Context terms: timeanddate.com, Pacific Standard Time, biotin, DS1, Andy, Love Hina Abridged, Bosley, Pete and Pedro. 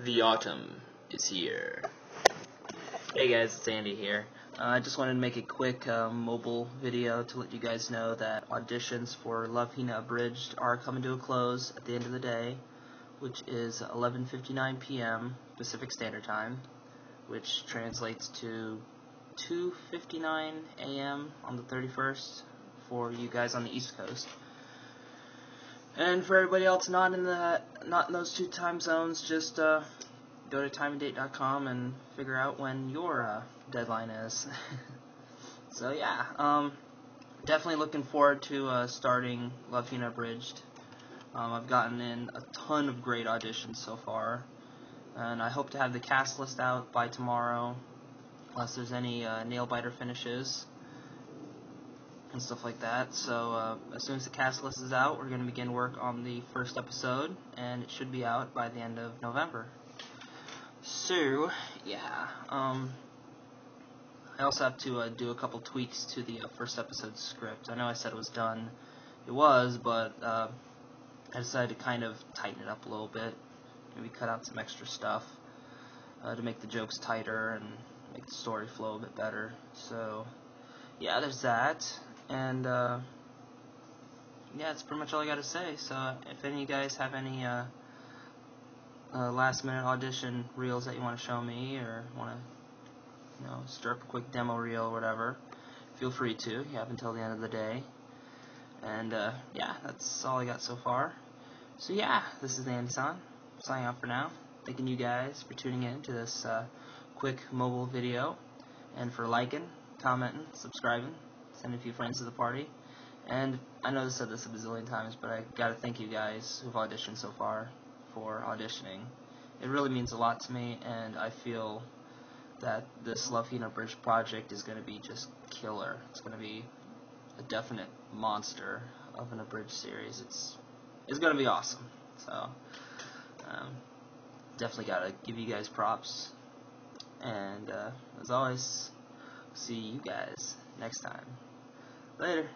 The autumn is here. Hey guys, it's Andy here. I just wanted to make a quick mobile video to let you guys know that auditions for Love Hina Abridged are coming to a close at the end of the day, which is 11:59 p.m. Pacific Standard Time, which translates to 2:59 a.m. on the 31st for you guys on the East Coast. And for everybody else not in those two time zones, just go to timeanddate.com and figure out when your deadline is. So yeah, definitely looking forward to starting Love Hina Abridged. I've gotten in a ton of great auditions so far, and I hope to have the cast list out by tomorrow, unless there's any nail-biter finishes and stuff like that. So as soon as the cast list is out, we're going to begin work on the first episode, and it should be out by the end of November. So yeah, I also have to do a couple tweaks to the first episode script. I know I said it was done, it was, but I decided to kind of tighten it up a little bit, maybe cut out some extra stuff to make the jokes tighter and make the story flow a bit better. So yeah, there's that. And yeah, that's pretty much all I gotta say. So if any of you guys have any last minute audition reels that you want to show me, or want to, you know, stir up a quick demo reel or whatever, feel free to. You have until the end of the day. And yeah, that's all I got so far. So yeah, this is Andy-san, signing off for now. Thanking you guys for tuning in to this quick mobile video, and for liking, commenting, subscribing, sending a few friends to the party. And I know I said this a bazillion times, but I gotta thank you guys who've auditioned so far for auditioning. It really means a lot to me, and I feel that this Love Hina Abridged project is gonna be just killer. It's gonna be a definite monster of an abridged series. It's gonna be awesome. So definitely gotta give you guys props. And as always, see you guys next time. Later.